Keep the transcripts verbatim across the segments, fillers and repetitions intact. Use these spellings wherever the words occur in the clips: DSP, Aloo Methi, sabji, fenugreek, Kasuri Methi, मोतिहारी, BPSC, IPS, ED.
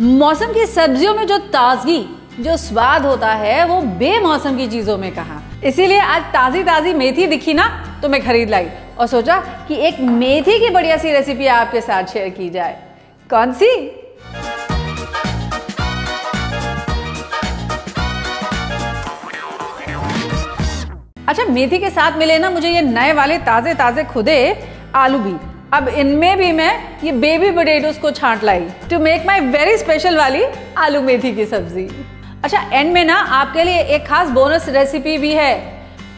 मौसम की सब्जियों में जो ताजगी, जो स्वाद होता है, वो बेमौसम की चीजों में कहाँ। इसीलिए आज ताजी ताजी मेथी दिखी ना तो मैं खरीद लाई और सोचा कि एक मेथी की बढ़िया सी रेसिपी आपके साथ शेयर की जाए। कौन सी? अच्छा, मेथी के साथ मिले ना मुझे ये नए वाले ताजे ताजे खुदे आलू भी। अब इनमें भी मैं ये बेबी पोटैटोस को छांट लाई to make my very special वाली आलू मेथी की सब्जी। अच्छा, एंड में ना आपके लिए एक खास बोनस रेसिपी भी है।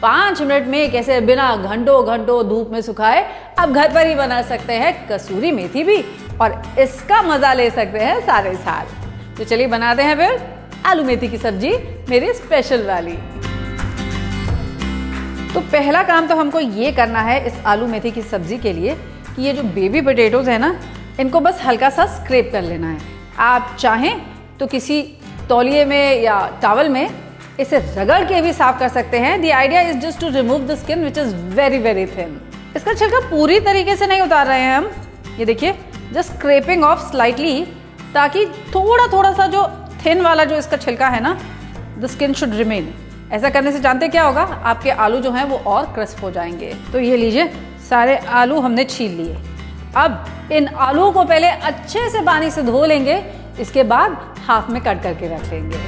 पाँच मिनट में कैसे बिना घंटों घंटों धूप में सुखाए आप घर पर ही बना सकते हैं कसूरी मेथी भी, और इसका मजा ले सकते हैं सारे साल। तो चलिए बनाते हैं फिर आलू मेथी की सब्जी मेरी स्पेशल वाली। तो पहला काम तो हमको ये करना है इस आलू मेथी की सब्जी के लिए कि ये जो बेबी पोटैटोज है ना, इनको बस हल्का सा स्क्रैप कर लेना है। आप चाहें तो किसी तौलिए में या टॉवल में इसे रगड़ के भी साफ कर सकते हैं। The idea is just to remove the skin which is very very thin. इसका छिलका पूरी तरीके से नहीं उतार रहे हैं हम, ये देखिए, जस्ट स्क्रैपिंग ऑफ स्लाइटली, ताकि थोड़ा थोड़ा सा जो थिन वाला जो इसका छिलका है ना, द स्किन शुड रिमेन। ऐसा करने से जानते क्या होगा, आपके आलू जो हैं वो और क्रिस्प हो जाएंगे। तो ये लीजिए, सारे आलू हमने छील लिए। अब इन आलू को पहले अच्छे से पानी से धो लेंगे, इसके बाद हाफ में कट करके रख लेंगे।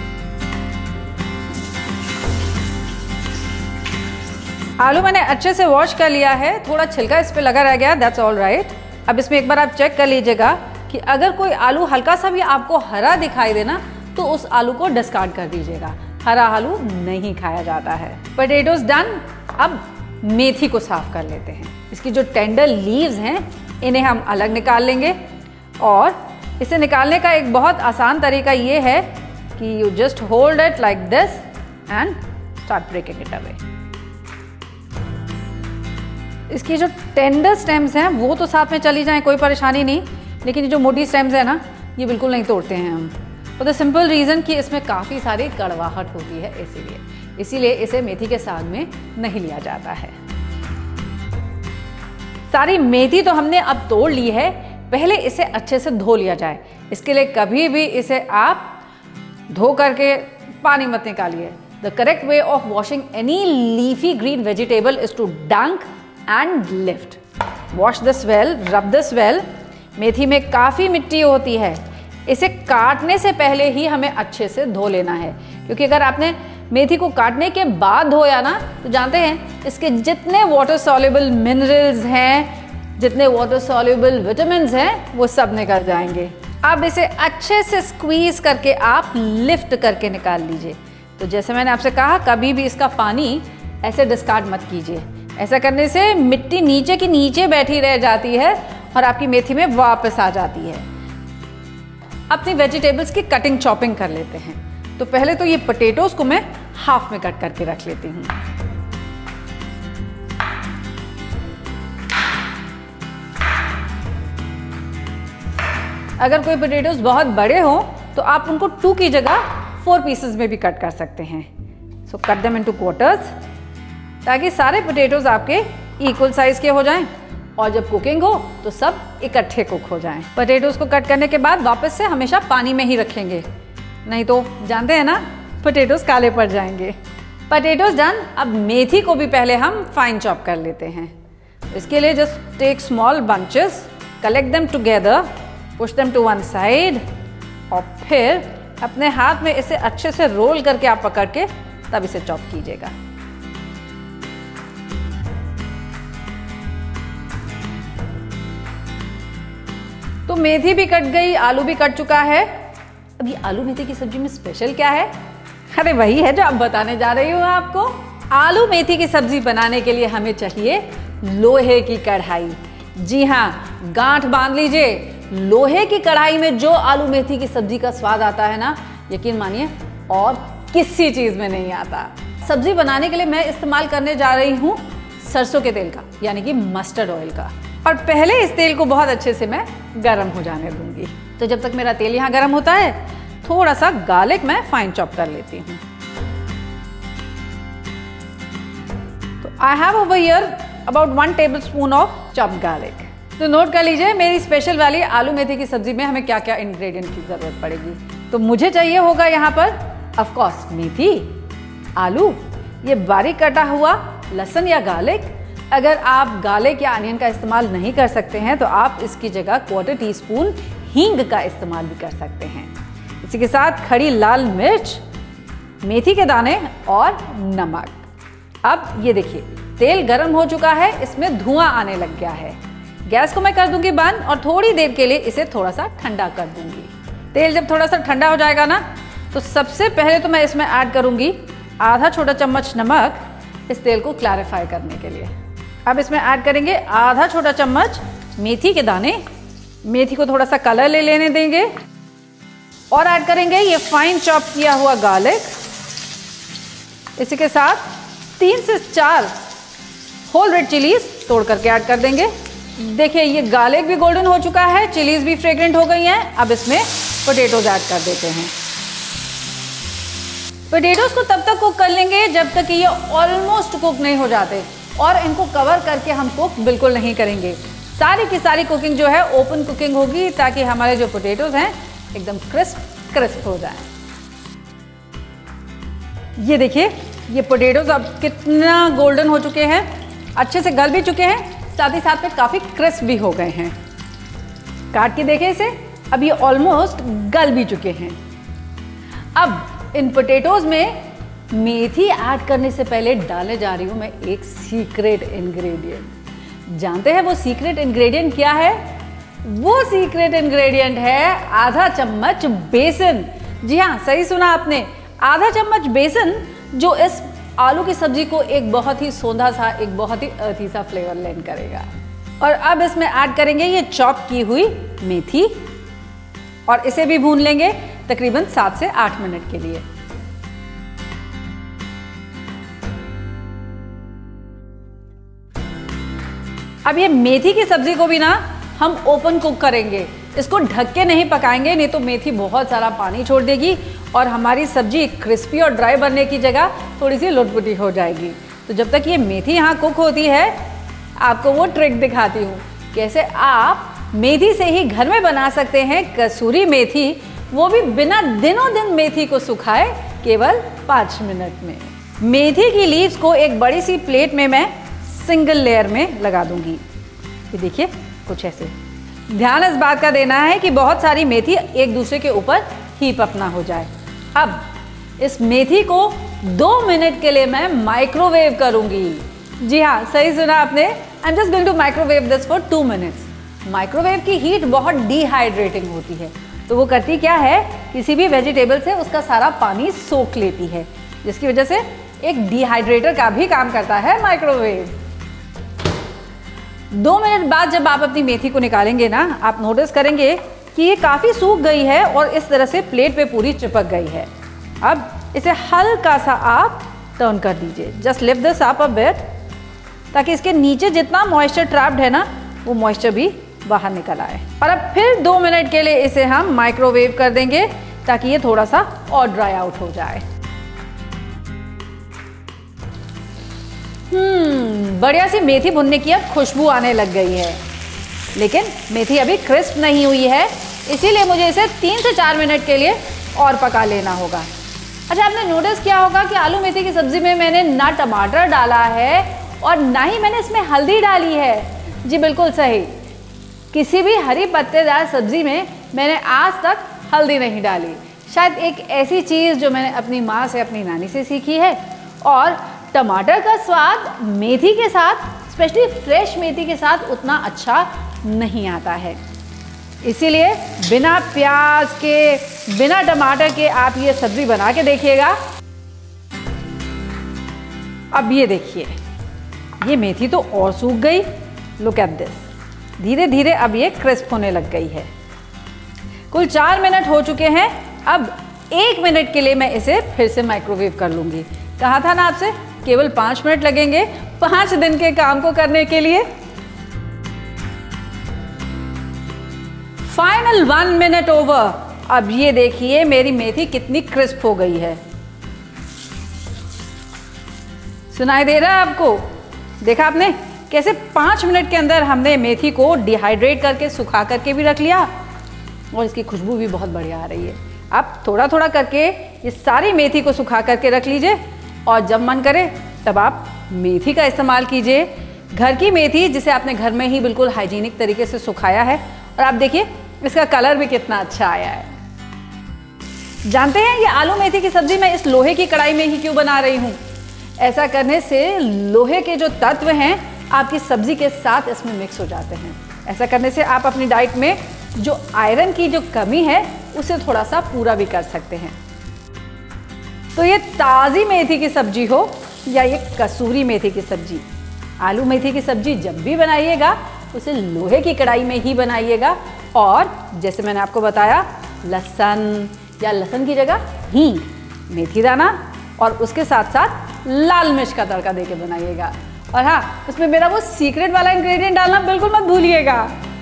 आलू मैंने अच्छे से वॉश कर लिया है, थोड़ा छिलका इस पे लगा रह गया, दैट्स ऑल राइट। अब इसमें एक बार आप चेक कर लीजिएगा कि अगर कोई आलू हल्का सा भी आपको हरा दिखाई देना तो उस आलू को डिस्कार्ड कर दीजिएगा। हरा आलू नहीं खाया जाता है। Potatoes done. अब मेथी को साफ कर लेते हैं। इसकी जो टेंडर लीव्स हैं इन्हें हम अलग निकाल लेंगे, और इसे निकालने का एक बहुत आसान तरीका ये है कि you just hold it like this and start breaking it away. इसकी जो टेंडर स्टेम्स हैं वो तो साथ में चली जाएं, कोई परेशानी नहीं, लेकिन जो मोटी स्टेम्स है ना, ये बिल्कुल नहीं तोड़ते हैं हम, फॉर द सिंपल रीज़न कि इसमें काफ़ी सारी कड़वाहट होती है, इसीलिए इसीलिए इसे मेथी के साग में नहीं लिया जाता है। सारी मेथी तो हमने अब तोड़ ली है, पहले इसे अच्छे से धो लिया जाए। इसके लिए कभी भी इसे आप धो करके पानी मत निकालिए। The correct way of washing any leafy green vegetable is to dunk and lift. Wash this well, rub this well. मेथी में काफ़ी मिट्टी होती है, इसे काटने से पहले ही हमें अच्छे से धो लेना है, क्योंकि अगर आपने मेथी को काटने के बाद धोया ना तो जानते हैं इसके जितने वाटर सॉल्युबल मिनरल्स हैं, जितने वाटर सॉल्युबल विटामिन्स हैं, वो सब निकल जाएंगे। अब इसे अच्छे से स्क्वीज करके आप लिफ्ट करके निकाल लीजिए। तो जैसे मैंने आपसे कहा, कभी भी इसका पानी ऐसे डिस्कार्ड मत कीजिए। ऐसा करने से मिट्टी नीचे की नीचे बैठी रह जाती है और आपकी मेथी में वापस आ जाती है। अपनी वेजिटेबल्स की कटिंग चॉपिंग कर लेते हैं। तो पहले तो ये पोटैटोस को मैं हाफ में कट करके रख लेती हूँ। अगर कोई पोटैटोस बहुत बड़े हो तो आप उनको टू की जगह फोर पीसेस में भी कट कर सकते हैं। So cut them into quarters, ताकि सारे पोटैटोस आपके इक्वल साइज के हो जाएं, और जब कुकिंग हो तो सब इकट्ठे कुक हो जाएं। पोटैटोस को कट करने के बाद वापस से हमेशा पानी में ही रखेंगे, नहीं तो जानते हैं ना, पोटैटोस काले पड़ जाएंगे। Potatoes done. अब मेथी को भी पहले हम फाइन चॉप कर लेते हैं। इसके लिए just take small bunches, collect them together, push them to one side, और फिर अपने हाथ में इसे अच्छे से रोल करके आप पकड़ के तब इसे चॉप कीजिएगा। तो मेथी भी कट गई, आलू भी कट चुका है। अब ये आलू मेथी की सब्जी में स्पेशल क्या है? अरे वही है जो अब बताने जा रही हूँ आपको। आलू मेथी की सब्जी बनाने के लिए हमें चाहिए लोहे की कढ़ाई। जी हाँ, गांठ बांध लीजिए, लोहे की कढ़ाई में जो आलू मेथी की सब्जी का स्वाद आता है ना, यकीन मानिए और किसी चीज में नहीं आता। सब्जी बनाने के लिए मैं इस्तेमाल करने जा रही हूँ सरसों के तेल का, यानी कि मस्टर्ड ऑयल का, और पहले इस तेल को बहुत अच्छे से मैं गर्म हो जाने दूंगी। तो जब तक मेरा तेल यहाँ गर्म होता है, थोड़ा सा गार्लिक मैं फाइन चॉप कर लेती हूँ। तो I have over here about one tablespoon of chopped garlic. तो नोट कर लीजिए मेरी स्पेशल वाली आलू मेथी की सब्जी में हमें क्या क्या इंग्रेडिएंट की जरूरत पड़ेगी। तो मुझे चाहिए होगा यहाँ पर ऑफ कोर्स मेथी, आलू, ये बारीक कटा हुआ लहसुन या गार्लिक। अगर आप गार्लिक या अनियन का इस्तेमाल नहीं कर सकते हैं तो आप इसकी जगह क्वार्टर टी स्पून हींग का इस्तेमाल भी कर सकते हैं। इसी के साथ खड़ी लाल मिर्च, मेथी के दाने और नमक। अब ये देखिए तेल गर्म हो चुका है, इसमें धुआं आने लग गया है। गैस को मैं कर दूंगी बंद और थोड़ी देर के लिए इसे थोड़ा सा ठंडा कर दूंगी। तेल जब थोड़ा सा ठंडा हो जाएगा ना तो सबसे पहले तो मैं इसमें ऐड करूंगी आधा छोटा चम्मच नमक, इस तेल को क्लैरिफाई करने के लिए। अब इसमें ऐड करेंगे आधा छोटा चम्मच मेथी के दाने, मेथी को थोड़ा सा कलर ले लेने देंगे और ऐड करेंगे ये फाइन चॉप किया हुआ गार्लिक। इसी के साथ तीन से चार होल रेड चिलीज तोड़ करके ऐड कर देंगे। देखिए ये गार्लिक भी गोल्डन हो चुका है, चिलीज भी फ्रेग्रेंट हो गई हैं। अब इसमें पोटैटोज ऐड कर देते हैं। पोटैटोज को तब तक कुक कर लेंगे जब तक कि ये ऑलमोस्ट कुक नहीं हो जाते और इनको कवर करके हम कुक बिल्कुल नहीं करेंगे। सारी की सारी कुकिंग जो है ओपन कुकिंग होगी ताकि हमारे जो पोटैटोज हैं एकदम क्रिस्प क्रिस्प हो जाए। ये देखिए ये पोटैटोज अब कितना गोल्डन हो चुके हैं, अच्छे से गल भी चुके हैं, साथ ही साथ में काफ़ी क्रिस्प भी हो गए हैं। काट के देखें इसे, अब ये ऑलमोस्ट गल भी चुके हैं। अब इन पोटैटोज में मेथी ऐड करने से पहले डालने जा रही हूँ मैं एक सीक्रेट इंग्रेडिएंट। जानते हैं वो सीक्रेट इंग्रेडिएंट क्या है? वो सीक्रेट इंग्रेडिएंट है आधा चम्मच बेसन। जी हाँ, सही सुना आपने, आधा चम्मच बेसन, जो इस आलू की सब्जी को एक बहुत ही सौंधा सा, एक बहुत ही अर्थी सा फ्लेवर लैंड करेगा। और अब इसमें ऐड करेंगे ये चॉप की हुई मेथी और इसे भी भून लेंगे तकरीबन सात से आठ मिनट के लिए। अब ये मेथी की सब्जी को भी ना हम ओपन कुक करेंगे, इसको ढक के नहीं पकाएंगे, नहीं तो मेथी बहुत सारा पानी छोड़ देगी और हमारी सब्जी क्रिस्पी और ड्राई बनने की जगह थोड़ी सी लुटपुटी हो जाएगी। तो जब तक ये मेथी यहाँ कुक होती है आपको वो ट्रिक दिखाती हूँ कैसे आप मेथी से ही घर में बना सकते हैं कसूरी मेथी, वो भी बिना दिनों दिन मेथी को सुखाए, केवल पाँच मिनट में। मेथी की लीव्स को एक बड़ी सी प्लेट में मैं सिंगल लेयर में लगा दूँगी। ये देखिए कुछ ऐसे। ध्यान इस बात का देना है कि बहुत सारी मेथी एक दूसरे के ऊपर हीप अप ना हो जाए। अब इस मेथी को दो मिनट के लिए मैं माइक्रोवेव करूंगी। जी हाँ, सही सुना आपने, I am just going to microwave this for two minutes. Microwave की हीट बहुत डिहाइड्रेटिंग होती है, तो वो करती क्या है, किसी भी वेजिटेबल से उसका सारा पानी सोख लेती है, जिसकी वजह से एक डिहाइड्रेटर का भी काम करता है माइक्रोवेव। दो मिनट बाद जब आप अपनी मेथी को निकालेंगे ना, आप नोटिस करेंगे कि ये काफ़ी सूख गई है और इस तरह से प्लेट पे पूरी चिपक गई है। अब इसे हल्का सा आप टर्न कर दीजिए, just lift this up a bit, ताकि इसके नीचे जितना मॉइस्चर ट्रैप्ड है ना वो मॉइस्चर भी बाहर निकल आए। और अब फिर दो मिनट के लिए इसे हम माइक्रोवेव कर देंगे ताकि ये थोड़ा सा और ड्राई आउट हो जाए। हम्म, बढ़िया सी मेथी भुनने की अब खुशबू आने लग गई है, लेकिन मेथी अभी क्रिस्प नहीं हुई है, इसीलिए मुझे इसे तीन से चार मिनट के लिए और पका लेना होगा। अच्छा, आपने नोटिस किया होगा कि आलू मेथी की सब्ज़ी में मैंने ना टमाटर डाला है और ना ही मैंने इसमें हल्दी डाली है। जी बिल्कुल सही, किसी भी हरी पत्तेदार सब्ज़ी में मैंने आज तक हल्दी नहीं डाली। शायद एक ऐसी चीज़ जो मैंने अपनी माँ से, अपनी नानी से सीखी है। और टमाटर का स्वाद मेथी के साथ, स्पेशली फ्रेश मेथी के साथ, उतना अच्छा नहीं आता है, इसीलिए बिना प्याज के, बिना टमाटर के आप ये सब्ज़ी बना के देखिएगा। अब ये देखिए ये मेथी तो और सूख गई, लुक एट दिस। धीरे धीरे अब ये क्रिस्प होने लग गई है। कुल चार मिनट हो चुके हैं, अब एक मिनट के लिए मैं इसे फिर से माइक्रोवेव कर लूँगी। कहा था ना आपसे केवल पाँच मिनट लगेंगे पाँच दिन के काम को करने के लिए। Final one minute over. अब ये देखिए मेरी मेथी कितनी क्रिस्प हो गई है, सुनाई दे रहा है आपको? देखा आपने कैसे पाँच मिनट के अंदर हमने मेथी को डिहाइड्रेट करके सुखा करके भी रख लिया और इसकी खुशबू भी बहुत बढ़िया आ रही है। आप थोड़ा थोड़ा करके ये सारी मेथी को सुखा करके रख लीजिए और जब मन करे तब आप मेथी का इस्तेमाल कीजिए। घर की मेथी जिसे आपने घर में ही बिल्कुल हाइजीनिक तरीके से सुखाया है और आप देखिए इसका कलर भी कितना अच्छा आया है। जानते हैं ये आलू मेथी की सब्जी मैं इस लोहे की कढ़ाई में ही क्यों बना रही हूँ? ऐसा करने से लोहे के जो तत्व हैं आपकी सब्जी के साथ इसमें मिक्स हो जाते हैं। ऐसा करने से आप अपनी डाइट में जो आयरन की जो कमी है उसे थोड़ा सा पूरा भी कर सकते हैं। तो ये ताज़ी मेथी की सब्जी हो या ये कसूरी मेथी की सब्जी, आलू मेथी की सब्जी जब भी बनाइएगा उसे लोहे की कढ़ाई में ही बनाइएगा और जैसे मैंने आपको बताया लहसुन या लहसुन की जगह हींग, मेथी दाना और उसके साथ साथ लाल मिर्च का तड़का देके बनाइएगा। और हाँ, उसमें मेरा वो सीक्रेट वाला इंग्रेडिएंट डालना बिल्कुल मत भूलिएगा।